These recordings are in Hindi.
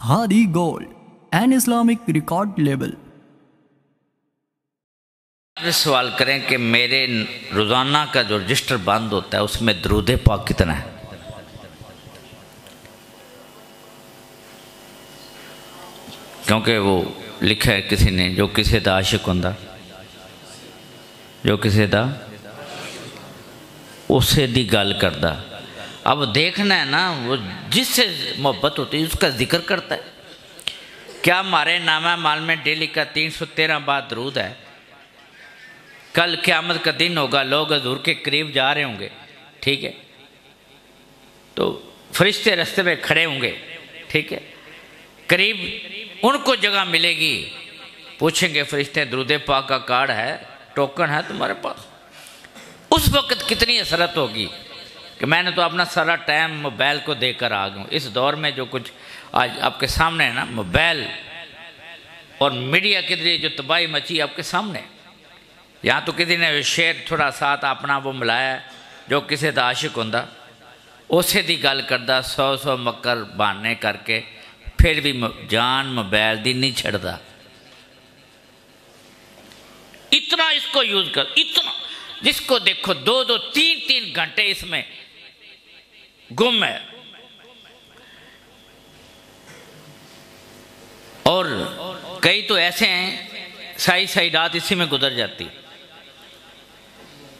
Hadi Gold, an Islamic record label। सवाल करें कि मेरे रोज़ाना का जो रजिस्टर बंद होता है उसमें दरूद पाक कितना है? क्योंकि वो लिखा है किसी ने, जो किसी दा आशिक होंदा, जो किसी दा उसे दी गल करदा। अब देखना है ना, वो जिससे मोहब्बत होती है उसका जिक्र करता है। क्या हमारे नामा माल में डेली का 313 बार दरूद है? कल क़यामत का दिन होगा, लोग हजूर के करीब जा रहे होंगे, ठीक है, तो फरिश्ते रास्ते में खड़े होंगे, ठीक है, करीब उनको जगह मिलेगी, पूछेंगे फरिश्ते दरूद पाक का कार्ड है, टोकन है तुम्हारे पास? उस वक़्त कितनी असरत होगी कि मैंने तो अपना सारा टाइम मोबाइल को देकर आ गया हूँ। इस दौर में जो कुछ आज आपके सामने है ना, मोबाइल और मीडिया के जरिए जो तबाही मची आपके सामने, यहाँ तो किसी ने शेर थोड़ा साथ अपना वो मिलाया, जो किसी दा आशिक होंदा उसे दी गल करदा, 100 मकर बहाने करके फिर भी जान मोबाइल दी नहीं छड़दा। इतना इसको यूज़ कर, इतना जिसको देखो 2-2, 3-3 घंटे इसमें गुम है। और कई तो ऐसे हैं सारी रात इसी में गुजर जाती।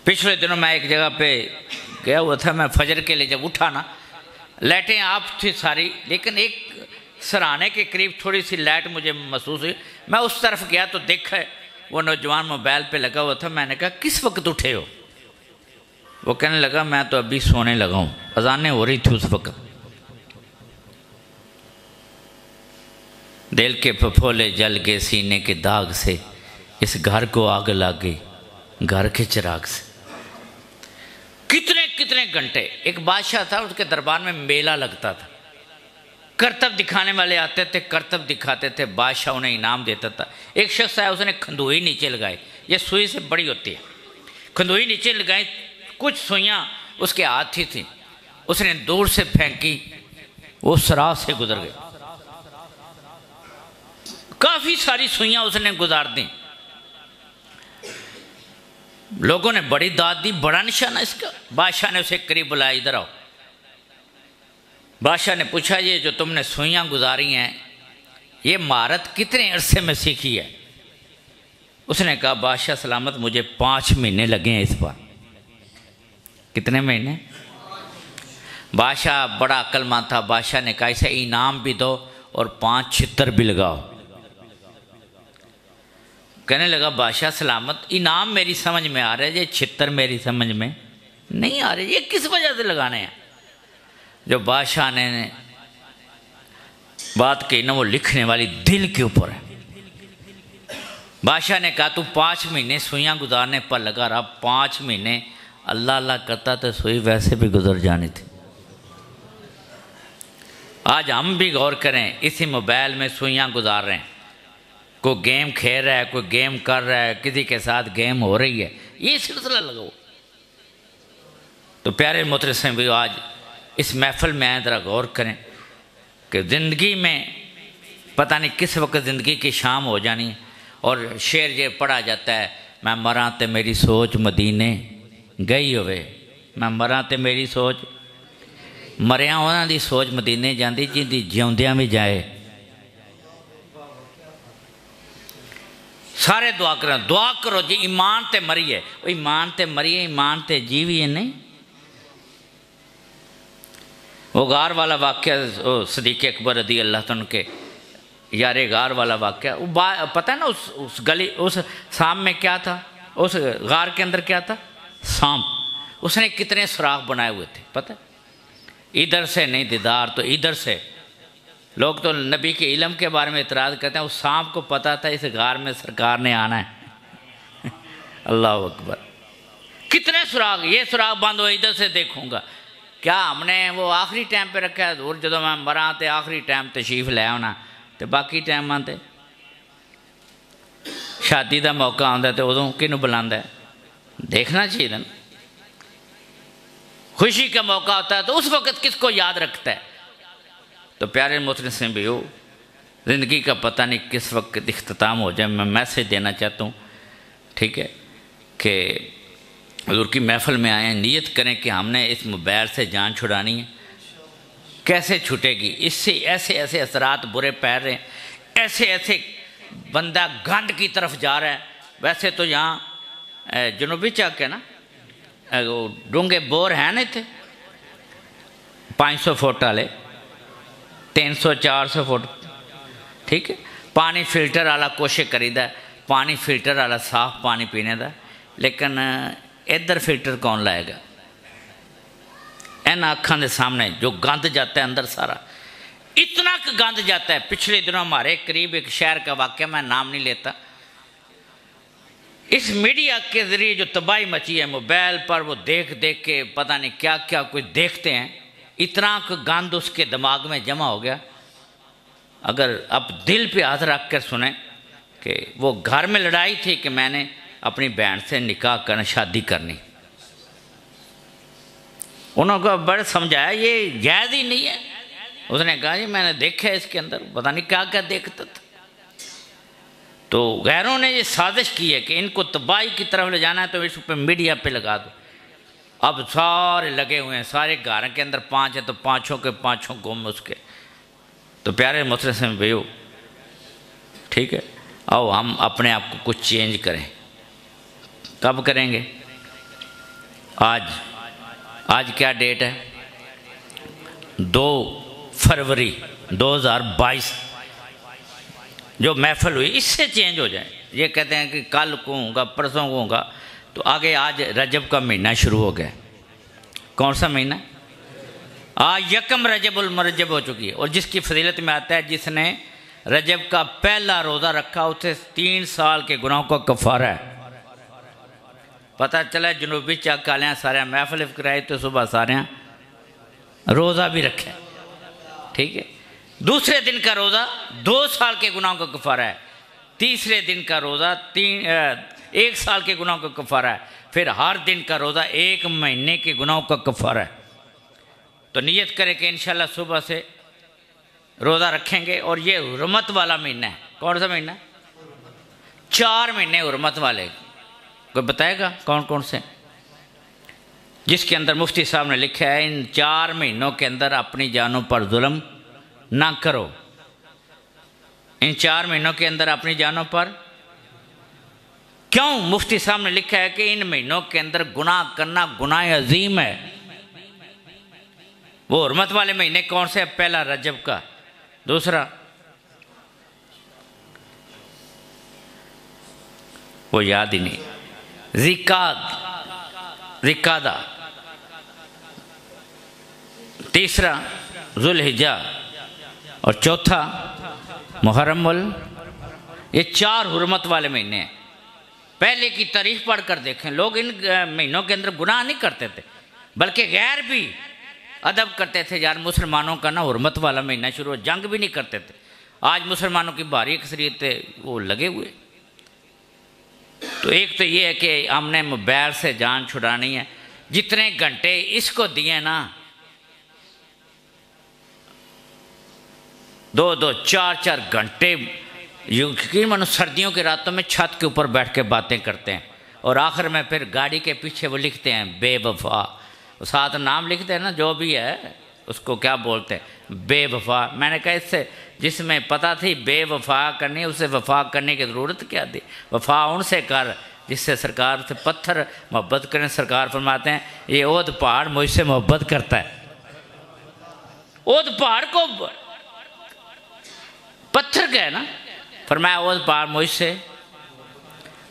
पिछले दिनों मैं एक जगह पे गया हुआ था, मैं फजर के लिए जब उठा ना, लाइटें आप थी सारी, लेकिन एक सराहने के करीब थोड़ी सी लाइट मुझे महसूस हुई। मैं उस तरफ गया तो देखा वो नौजवान मोबाइल पे लगा हुआ था। मैंने कहा किस वक्त उठे हो? वो कहने लगा मैं तो अभी सोने लगा हूँ, अजानें हो रही थी उस वक्त। दिल के फफोले जल गए सीने के दाग से, इस घर को आग लग गई घर के चिराग से। कितने कितने घंटे। एक बादशाह था, उसके दरबार में मेला लगता था, करतब दिखाने वाले आते थे, करतब दिखाते थे, बादशाह उन्हें इनाम देता था। एक शख्स आया, उसने खंदोई नीचे लगाई, ये सुई से बड़ी होती है, खंदोई नीचे लगाई, कुछ सुइयाँ उसके हाथ ही थी, उसने दूर से फेंकी, वो सराह से गुजर गई। काफ़ी सारी सुइयाँ उसने गुजार दी। लोगों ने बड़ी दाद दी, बड़ा निशाना इसका। बादशाह ने उसे करीब बुलाया, इधर आओ। बादशाह ने पूछा ये जो तुमने सुइयाँ गुजारी हैं, ये महारत कितने अरसे में सीखी है? उसने कहा बादशाह सलामत, मुझे 5 महीने लगे हैं इस बार। कितने महीने? बादशाह बड़ा अक्लमंद था, बादशाह ने कहा इसे इनाम भी दो और 5 छितर भी लगाओ। कहने लगा बादशाह सलामत, इनाम मेरी समझ में आ रहे, ये 76 मेरी समझ में नहीं आ रहे, ये किस वजह से लगाने हैं? जो बादशाह ने बात कही ना, वो लिखने वाली दिल के ऊपर है। बादशाह ने कहा तू 5 महीने सुइयाँ गुजारने पर लगा रहा, 5 महीने अल्लाह अल्लाह करता, तो सुई वैसे भी गुजर जानी थी। आज हम भी गौर करें, इसी मोबाइल में सुइयाँ गुजार रहे हैं। कोई गेम खेल रहा है, कोई गेम कर रहा है, किसी के साथ गेम हो रही है, ये सिलसिला लगाओ। तो प्यारे मोहतरम भी आज इस महफिल में आए, ज़रा गौर करें कि ज़िंदगी में पता नहीं किस वक्त ज़िंदगी की शाम हो जानी है। और शेर ये पढ़ा जाता है, मैं मरा तो मेरी सोच मदीने गई होवे, मैं मरा तो मेरी सोच, मरिया उन्हां दी सोच मदीने जाती जिंदी जिंदियां भी जाए। सारे दुआ करें, दुआ करो जी ईमान ते मरिए, ईमान ते मरिए, ईमान ते जीविए नहीं। वो गार वाला वाक़या, सदीक़ अकबर रदी अल्लाह तआला के यारे गार वाला वाक़या, वो पता है ना, उस गली उस सांप में क्या था, उस गार के अंदर क्या था, सांप। उसने कितने सुराख बनाए हुए थे, पता है, इधर से नहीं दीदार तो इधर से। लोग तो नबी के इलम के बारे में इतराज़ करते हैं, उस सांप को पता था इस गार में सरकार ने आना है। अल्लाह अकबर, कितने सुराख, ये सुराख बंद हुए, इधर से देखूँगा। क्या हमने वो आखिरी टाइम पे रखा है, और जो मैं मरा तो आखिरी टाइम तशरीफ लै आना, तो बाकी टाइम आते शादी का मौका आता तो उदों किनू बुलांदा है, देखना चाहिए ना। खुशी का मौका होता है तो उस वक़्त किसको याद रखता है? तो प्यारे मोहतरम भी हो ज़िंदगी का पता नहीं किस वक्त इख्तिताम हो जाए। मैं मैसेज देना चाहता हूँ, ठीक है, कि हुज़ूर की महफ़िल में आए हैं, नीयत करें कि हमने इस मुबैर से जान छुड़ानी है। कैसे छुटेगी? इससे ऐसे ऐसे असरात बुरे पैर रहे हैं, ऐसे ऐसे बंदा गंद की तरफ जा रहा है। वैसे तो यहाँ जनूबी चक है ना, डूंगे बोर हैं ना, इतने 500 फुट वाले, 300 400 फुट, ठीक है। पानी फिल्टर वाला कोशिश करीदा, पानी फिल्टर वाला साफ पानी पीने का, लेकिन इधर फिल्टर कौन लाएगा? इन आँखों के सामने जो गंद जाता है अंदर, सारा इतना गंद जाता है। पिछले दिनों हमारे करीब एक शहर का वाक़या, मैं नाम नहीं लेता, इस मीडिया के ज़रिए जो तबाही मची है मोबाइल पर, वो देख देख के पता नहीं क्या क्या कुछ देखते हैं। इतना गंद उसके दिमाग में जमा हो गया। अगर आप दिल पे हाथ रख कर सुने कि वो घर में लड़ाई थी कि मैंने अपनी बहन से निकाह करना, शादी करनी। उन्होंने बड़े समझाया ये जायज़ ही नहीं है। उसने कहा जी मैंने देखा इसके अंदर, पता नहीं क्या क्या देखता था। तो गैरों ने ये साजिश की है कि इनको तबाही की तरफ ले जाना है, तो इस पर मीडिया पे लगा दो। अब सारे लगे हुए हैं, सारे घरों के अंदर 5 है तो 5 के 5 गुम उसके। तो प्यारे मुसलमान भाइयों, ठीक है, आओ हम अपने आप को कुछ चेंज करें। कब करेंगे? आज, आज क्या डेट है? 2 फरवरी 2022 जो महफिल हुई, इससे चेंज हो जाए। ये कहते हैं कि कल को होगा, परसों को होगा, तो आगे आज रजब का महीना शुरू हो गया। कौन सा महीना? आज 1 रजब उल मरजब हो चुकी है। और जिसकी फजीलत में आता है जिसने रजब का पहला रोज़ा रखा, उसे 3 साल के गुनाहों का कफारा है। पता चला जनूबी चक वाले सारे महफिल कराई तो सुबह सारे रोज़ा भी रखे, ठीक है। दूसरे दिन का रोज़ा 2 साल के गुनाहों का कफारा है। तीसरे दिन का रोज़ा 1 साल के गुनाहों का कफारा है। फिर हर दिन का रोज़ा 1 महीने के गुनाहों का कफारा है। तो नियत करें कि इंशाल्लाह सुबह से रोज़ा रखेंगे। और ये हुरमत वाला महीना है। कौन सा महीना? 4 महीने हुरमत वाले। कोई बताएगा कौन कौन से? जिसके अंदर मुफ्ती साहब ने लिखा है इन 4 महीनों के अंदर अपनी जानों पर जुल्म ना करो। इन 4 महीनों के अंदर अपनी जानों पर क्यों? मुफ्ती साहब ने लिखा है कि इन महीनों के अंदर गुनाह करना गुनाह अजीम है। वो हुर्मत वाले महीने कौन से? पहला रजब का, दूसरा वो याद ही नहीं, जिकादा, तीसरा जुलहिज्जा, और चौथा मुहर्रमुल। ये 4 हुरमत वाले महीने हैं। पहले की तारीफ पढ़ कर देखें, लोग इन महीनों के अंदर गुनाह नहीं करते थे, बल्कि गैर भी अदब करते थे। यार मुसलमानों का ना हुरमत वाला महीना शुरू हो, जंग भी नहीं करते थे। आज मुसलमानों की भारी अक्सरियत वो लगे हुए। तो एक तो ये है कि हमने मुबैर से जान छुड़ानी है। जितने घंटे इसको दिए ना, 2 2 4 4 घंटे, क्योंकि मानो सर्दियों की रातों में छत के ऊपर बैठ के बातें करते हैं, और आखिर में फिर गाड़ी के पीछे वो लिखते हैं बेवफा, साथ नाम लिखते हैं ना जो भी है उसको क्या बोलते हैं, बेवफा। मैंने कहा इससे जिसमें पता थी बेवफा करनी, उसे वफा करने की ज़रूरत क्या थी? वफा उनसे कर जिससे सरकार से पत्थर मोहब्बत करें। सरकार फरमाते हैं ये ओद पहाड़ मुझसे मोहब्बत करता है। ओद पहाड़ को पत्थर का है ना, फरमाया ओद पहाड़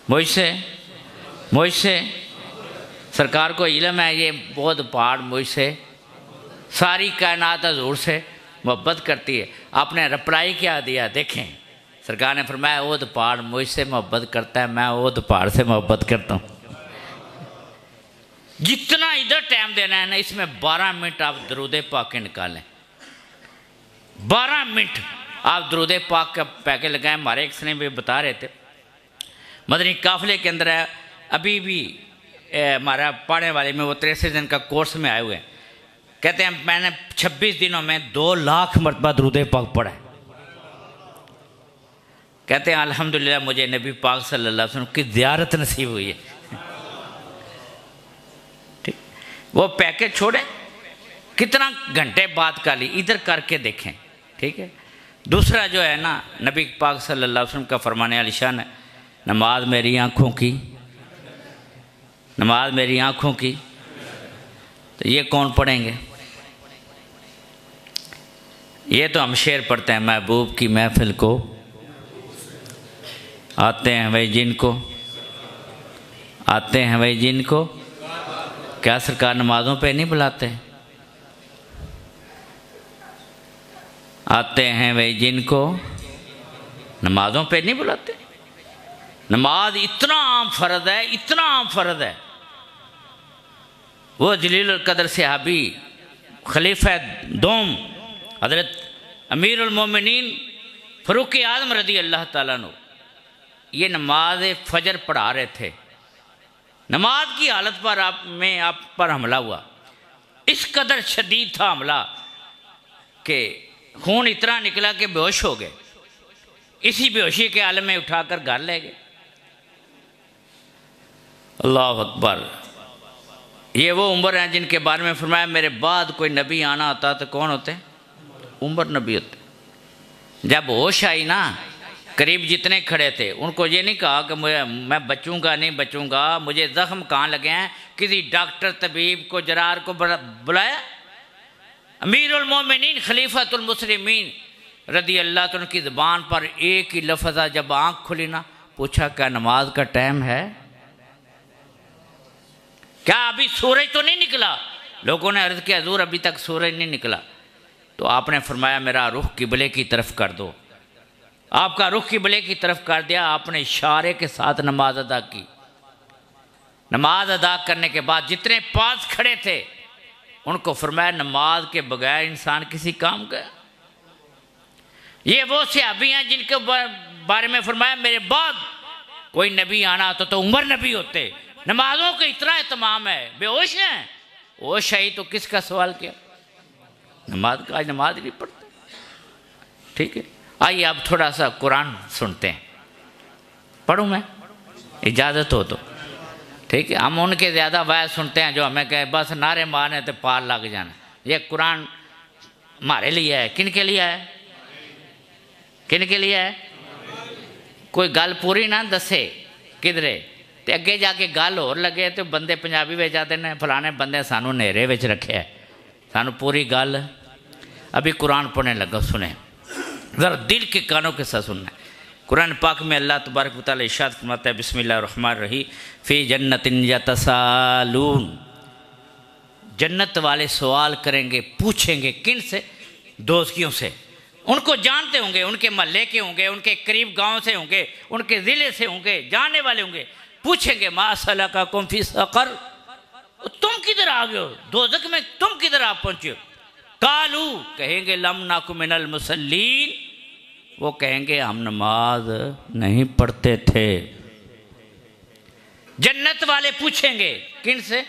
मुझसे। सरकार को इलम है ये बहुत पहाड़ मुझसे, सारी कायनात हजूर से मोहब्बत करती है। आपने रिप्लाई क्या दिया देखें? सरकार ने फरमाया ओद पहाड़ मुझसे मोहब्बत करता है, मैं ओद पहाड़ से मोहब्बत करता हूँ। जितना इधर टाइम देना है ना, इसमें 12 मिनट आप दरूद पाक के निकालें। 12 मिनट आप दरूद पाक का पैकेज लगाएं। हमारे एक सने भी बता रहे थे मदनी काफ़िले के अंदर है, अभी भी हमारा पढ़ने वाले में वो 63 दिन का कोर्स में आए हुए हैं। कहते हैं मैंने 26 दिनों में 2 लाख मरतबा दरूद पाक पढ़ा है। कहते हैं अल्हम्दुलिल्लाह मुझे नबी पाक सल्लल्लाहु अलैहि वसल्लम की ज़ियारत नसीब हुई है। ठीक, वो पैकेज छोड़ें, कितना घंटे बात कर ली, इधर करके देखें। ठीक है, दूसरा जो है ना, नबी पाक सल्लल्लाहु अलैहि वसल्लम का फरमाने वाली शान है, नमाज मेरी आँखों की, नमाज मेरी आँखों की। तो ये कौन पढ़ेंगे? ये तो हम शेर पढ़ते हैं, महबूब की महफिल को आते हैं वही जिनको, आते हैं वही जिनको क्या सरकार नमाज़ों पे नहीं बुलाते, आते हैं वही जिनको नमाज़ों पे नहीं बुलाते। नमाज इतना आम फ़र्ज़ है, इतना आम फ़र्ज़ है। वो जलीलुल क़द्र सहाबी खलीफा दोम हज़रत अमीरुल मोमिनीन फ़ारूक़ आज़म रज़ी अल्लाह ताला अन्हु ये नमाज फजर पढ़ा रहे थे। नमाज की हालत पर आप पर हमला हुआ। इस कदर शदीद था हमला कि खून इतना निकला कि बेहोश हो गए। इसी बेहोशी के आलम में उठाकर घर ले गए। अल्लाह अकबर। ये वो उम्र हैं जिनके बारे में फरमाया, मेरे बाद कोई नबी आना होता तो कौन होते? उम्र नबी होते। जब होश आई ना, करीब जितने खड़े थे उनको ये नहीं कहा कि मैं बचूंगा नहीं बचूंगा, मुझे जख्म कहाँ लगे हैं, किसी डॉक्टर तबीब को जरार को बुलाया। अमीरुल मोमिनीन खलीफतुल मुस्लिमीन रज़ी अल्लाह तआला की ज़बान पर एक ही लफ्ज़ है, जब आँख खुली ना पूछा, क्या नमाज का टाइम है? क्या अभी सूरज तो नहीं निकला? लोगों ने अर्ज़ किया, हुज़ूर अभी तक सूरज नहीं निकला। तो आपने फरमाया, मेरा रुख किबले की तरफ कर दो। आपका रुख किबले की तरफ कर दिया। आपने इशारे के साथ नमाज अदा की। नमाज अदा करने के बाद जितने पास खड़े थे उनको फरमाया, नमाज के बगैर इंसान किसी काम का। ये वो सहाबी हैं जिनके बारे में फरमाया, मेरे बाद कोई नबी आना होता तो उमर नबी होते। नमाजों का इतना एहतमाम है, बेहोश हैं। होश है तो किसका सवाल किया? नमाज का आज नमाज नहीं पढ़ते। ठीक है, आइए अब थोड़ा सा कुरान सुनते हैं। पढ़ूं मैं, इजाज़त हो तो? ठीक है, हम उनके ज़्यादा वायस सुनते हैं जो हमें कहे बस नारे मारने तो पार लग जाना। ये कुरान हमारे लिए है, किन के लिए है? किन के लिए है? कोई गल पूरी ना दसे किधरे तो अगे जाके गल होर लगे तो बंदे पंजाबी में जाते हैं, फलाने बंदे सानू नेरे विच रखे, सानू पूरी गल। अभी कुरान पढ़ने लगा, सुने ज़रा दिल के कानों के साथ सुनना है। कुरान पाक में अल्लाह तबारक व तआला इरशाद फरमाता है, बिस्मिल्लाहिर रहमानिर रहीम, फ़ी जन्नतिन यतसालून, जन्नत वाले सवाल करेंगे, पूछेंगे। किन से? दोस्तियों से। उनको जानते होंगे, उनके महल्ले के होंगे, उनके करीब गांव से होंगे, उनके ज़िले से होंगे, जानने वाले होंगे। पूछेंगे, मा सलकाकुम फ़ी सक़र, तुम किधर आ गए हो, दोज़ख में तुम किधर आ पहुँचे हो? कालू, कहेंगे, लम नाकुम मिनल मुसल्लीन, वो कहेंगे, हम नमाज नहीं पढ़ते थे। जन्नत वाले पूछेंगे, किन से?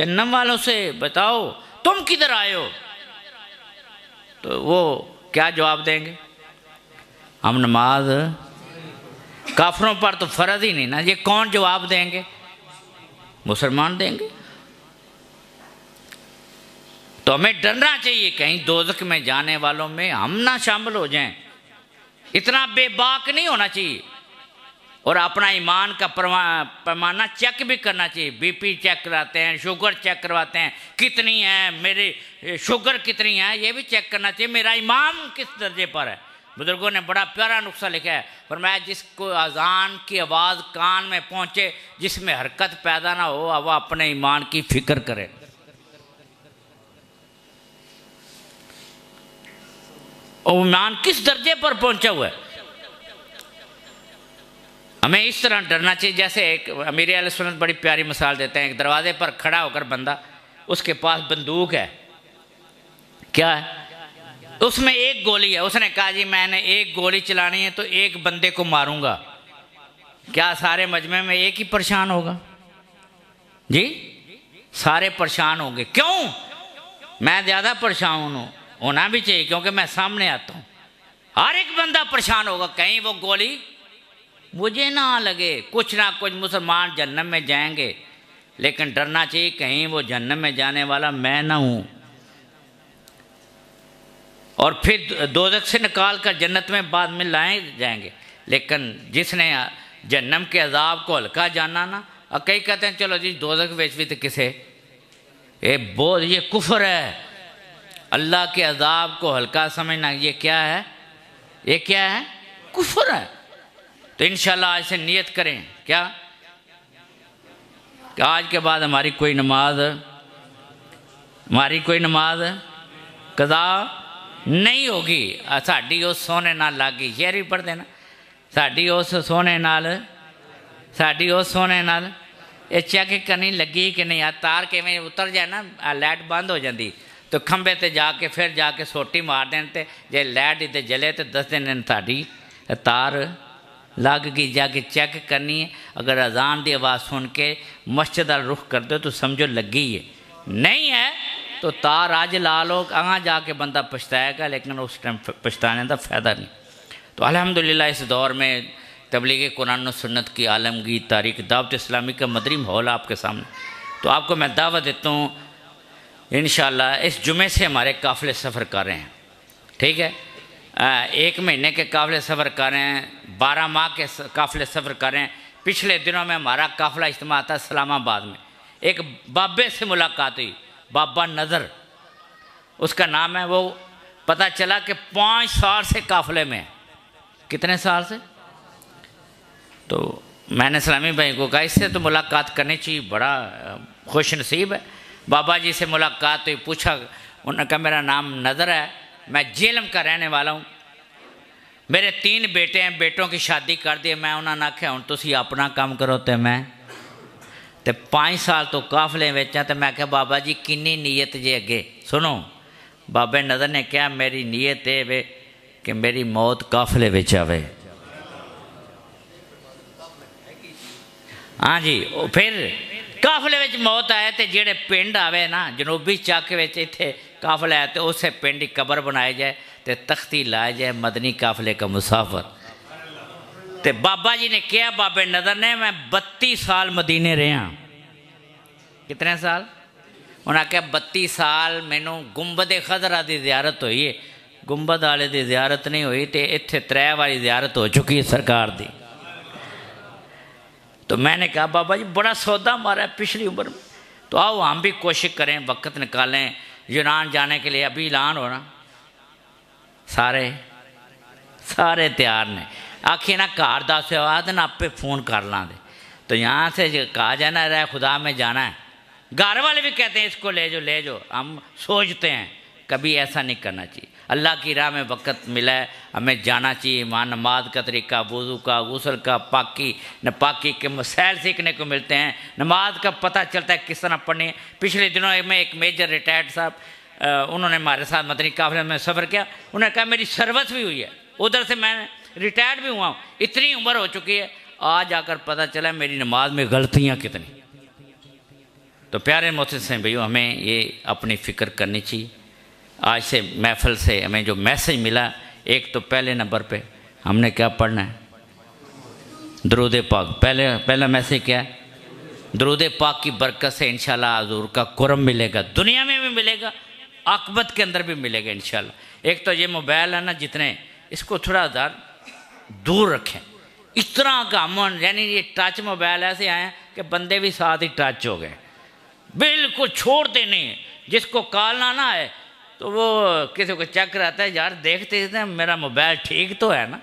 जन्नत वालों से, बताओ तुम किधर आए हो? तो वो क्या जवाब देंगे? हम नमाज। काफिरों पर तो फर्ज ही नहीं ना, ये कौन जवाब देंगे? मुसलमान देंगे। तो हमें डरना चाहिए कहीं दोज़ख में जाने वालों में हम ना शामिल हो जाएं। इतना बेबाक नहीं होना चाहिए, और अपना ईमान का पैमाना चेक भी करना चाहिए। बीपी चेक कराते हैं, शुगर चेक करवाते हैं, कितनी है मेरी शुगर, कितनी है ये भी चेक करना चाहिए, मेरा ईमान किस दर्जे पर है। बुज़ुर्गों ने बड़ा प्यारा नुस्खा लिखा है, फरमाया, जिसको अजान की आवाज़ कान में पहुँचे जिसमें हरकत पैदा ना हो, वह अपने ईमान की फ़िक्र करे। ईमान किस दर्जे पर पहुंचा हुआ है, हमें इस तरह डरना चाहिए। जैसे एक अमीर अहले सुन्नत बड़ी प्यारी मिसाल देते हैं, एक दरवाजे पर खड़ा होकर बंदा, उसके पास बंदूक है, क्या है, उसमें एक गोली है। उसने कहा, जी मैंने एक गोली चलानी है तो एक बंदे को मारूंगा। क्या सारे मजमे में एक ही परेशान होगा? जी सारे परेशान होंगे। क्यों? मैं ज़्यादा परेशान हूँ, होना भी चाहिए, क्योंकि मैं सामने आता हूँ। हर एक बंदा परेशान होगा, कहीं वो गोली मुझे ना लगे। कुछ ना कुछ मुसलमान जहन्नम में जाएंगे, लेकिन डरना चाहिए कहीं वो जहन्नम में जाने वाला मैं ना हूँ। और फिर दोजख से निकाल कर जन्नत में बाद में लाए जाएंगे। लेकिन जिसने जहन्नम के अजाब को हल्का जाना ना, और कई कहते हैं चलो जी दोजख बेच भी तो किसे, ये बोझ, ये कुफर है। अल्लाह के अजाब को हल्का समझना ये क्या है, ये क्या है, कुफर है। तो इंशाल्लाह आज से नियत करें क्या कि आज के बाद हमारी कोई नमाज कज़ा नहीं होगी। साड़ी उस सोने नाल लग गई, शेर भी पढ़ देना, साड़ी उस सोने नाल ये चेक करनी लगी कि नहीं। तार किवें उतर जाए ना, लाइट बंद हो जाती तो खंबे ते जाके फिर जाके सोटी मार देन, ते जे लाइट इतने जले तो दस दिन साड़ी तार लग गई। जाके चेक करनी है, अगर अजान की आवाज़ सुन के मस्जिद का रुख कर दो तो समझो लगी है, नहीं है तो तार आज ला लो, अगर जाके बंदा पछताएगा, लेकिन उस टाइम पछताने का फ़ायदा नहीं। तो अल्हम्दुलिल्लाह इस दौर में तबलीग कुरान और सुन्नत की आलमगी तारीख दावत इस्लामी का मदरी माहौल आपके सामने। तो आपको मैं दावत देता हूँ इंशाल्लाह इस जुमे से हमारे काफ़िले सफ़र कर रहे हैं, ठीक है, एक महीने के काफ़िले सफ़र कर रहे हैं, 12 माह के काफ़िले सफ़र कर रहे हैं। पिछले दिनों में हमारा काफ़िला इज्तिमा था इस्लामाबाद में, एक बाबे से मुलाकात हुई, बाबा नज़र उसका नाम है। वो पता चला कि 5 साल से काफ़िले में, कितने साल से। तो मैंने सलामी भाई को कहा इससे तो मुलाकात करनी चाहिए, बड़ा खुश नसीब है। बाबा जी से मुलाकात हुई, पूछा, उन्होंने कहा मेरा नाम नज़र है, मैं जेलम का रहने वाला हूँ, मेरे 3 बेटे हैं, बेटों की शादी कर दी। मैं उन्होंने आख्या हूँ तुम अपना काम करो, तो मैं तो 5 साल तो काफिले विच आं। तो मैं क्या बाबा जी किन्नी नीयत जे अगे सुनो, बाबे नज़र ने कहा मेरी नीयत ये वे कि मेरी मौत काफिले विच आवे। हाँ जी, फिर काफिले विच मौत आए तो जेड़े पिंड आवे ना, जनूबी चक विच इत्थे काफिला है, तो उस पिंड की कबर बनाई जाए, तो तख्ती लाई जाए मदनी काफिले का मुसाफिर। तो बाबा जी ने कहा, बाबे नज़र ने, मैं 32 साल मदीने रहा। कितने साल? उन्हें क्या 32 साल मैनू गुंबद खजरा की जियारत हुई है, गुंबद वाले की जियारत नहीं हुई, तो इत्थे 3 बारी जियारत हो चुकी है सरकार दी। तो मैंने कहा बाबा जी बड़ा सौदा मारा है पिछली उम्र में, तो आओ हम भी कोशिश करें, वक्त निकालें यूनान जाने के लिए। अभी ऐलान हो रहा, सारे तैयार ने, आखिए ना घर दस ना आपे फ़ोन कर लाँगे। तो यहाँ से कहा जाना रहा खुदा में जाना है, घर वाले भी कहते हैं इसको ले जाओ ले जाओ। हम सोचते हैं कभी ऐसा नहीं करना चाहिए, अल्लाह की राह में वक्त मिला है हमें जाना चाहिए। ईमान, नमाज का तरीका, वज़ू का, गुसल का, पाकी नापाकी के मसाइल सीखने को मिलते हैं, नमाज का पता चलता है किस तरह पढ़नी है। पिछले दिनों में एक मेजर रिटायर्ड साहब, उन्होंने हमारे साथ मदनी काफिले में सफ़र किया, उन्होंने कहा मेरी सर्विस भी हुई है, उधर से मैं रिटायर्ड भी हुआ हूँ, इतनी उम्र हो चुकी है, आज आकर पता चला मेरी नमाज में गलतियाँ कितनी। तो प्यारे मोहतरम भैया, हमें ये अपनी फ़िक्र करनी चाहिए। आज से महफिल से हमें जो मैसेज मिला, एक तो पहले नंबर पे हमने क्या पढ़ना है, दरूद पाक। पहला मैसेज क्या है? दरूद पाक की बरकत से इंशाल्लाह हुजूर का कुरम मिलेगा, दुनिया में भी मिलेगा, आकबत के अंदर भी मिलेगा इंशाल्लाह। एक तो ये मोबाइल है ना, जितने इसको थोड़ा दूर रखें, इस तरह का अमन, यानी ये टच मोबाइल ऐसे आए हैं कि बंदे भी साथ ही टच हो गए, बिल्कुल छोड़ते नहीं। जिसको कॉलना ना आए तो वो किसी को चेक कराता है, यार देखते हैं मेरा मोबाइल ठीक तो है ना,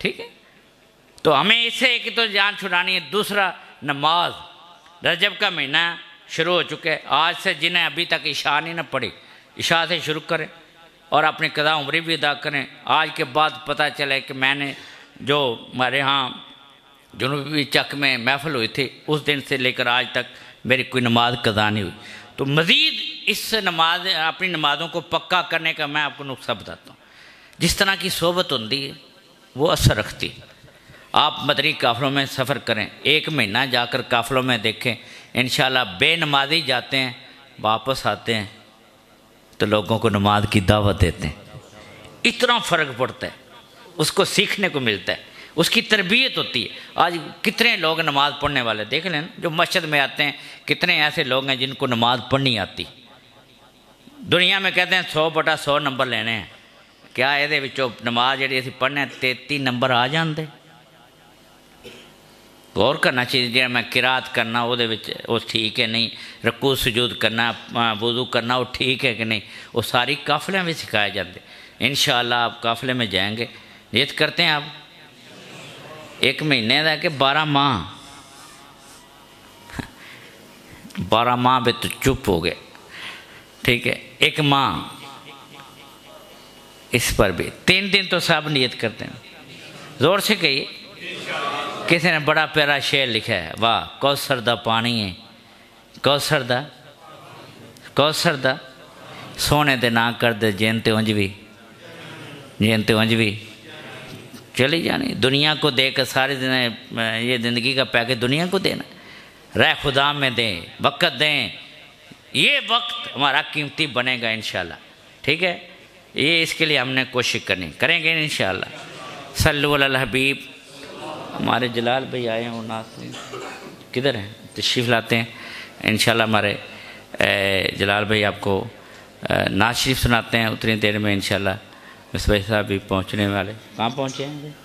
ठीक है। तो हमें इससे एक तो जान छुड़ानी है, दूसरा नमाज। रजब का महीना शुरू हो चुका है, आज से जिन्हें अभी तक इशा नहीं ना पड़ी, इशा से शुरू करें और अपनी कज़ा उम्री भी अदा करें। आज के बाद पता चले कि मैंने जो हमारे यहाँ जनूबी चक में महफिल हुई थी, उस दिन से लेकर आज तक मेरी कोई नमाज कज़ा नहीं हुई। तो मज़ीद इस नमाज, अपनी नमाज़ों को पक्का करने का मैं आपको नुस्खा बताता हूँ। जिस तरह की सोबत होती है वो असर रखती है। आप मदनी काफ़िलों में सफ़र करें, एक महीना जाकर काफ़िलों में देखें, इंशाल्लाह बेनमाजी जाते हैं, वापस आते हैं तो लोगों को नमाज की दावत देते हैं, इतना फ़र्क पड़ता है। उसको सीखने को मिलता है, उसकी तरबियत होती है। आज कितने लोग नमाज़ पढ़ने वाले देख लें, जो मस्जिद में आते हैं, कितने ऐसे लोग हैं जिनको नमाज़ पढ़नी आती। दुनिया में कहते हैं 100/100 नंबर लेने हैं, क्या ये विचों नमाज जी अस पढ़ने 33 नंबर आ जाते। गौर करना चाहिए जो मैं किरात करना वो ठीक है नहीं, रकू सुजूद करना, वजू करना वो ठीक है कि नहीं, वो सारी काफिले में सिखाए जाते। इंशाअल्लाह आप काफिले में जाएंगे, नियत करते हैं आप 1 महीने का कि 12 माह 12 माह पे तो चुप हो गए, ठीक है 1 माह इस पर भी 3 दिन तो सब नियत करते हैं। जोर से कहिए। किसी ने बड़ा प्यारा शेर लिखा है, वाह कौसर दा पानी है, कौसर दा सोने दे ना कर दे जैन ते उंज भी चली जानी। दुनिया को देकर सारी दिन ये ज़िंदगी का पैकेज दुनिया को देना, राह खुदा में दें, वक्त दें, ये वक्त हमारा कीमती बनेगा इंशाल्लाह, ठीक है। ये इसके लिए हमने कोशिश करनी करेंगे इंशाल्लाह। सल्लल्लाहु अलल हबीब। हमारे जलाल भाई आए हैं, नाथ किधर हैं, तशरीफ़ लाते हैं इंशाल्लाह। हमारे जलाल भाई आपको नात शरीफ सुनाते हैं उतनी देर में इंशाल्लाह। मिस भाई साहब भी पहुँचने वाले, कहाँ पहुँचे हैं?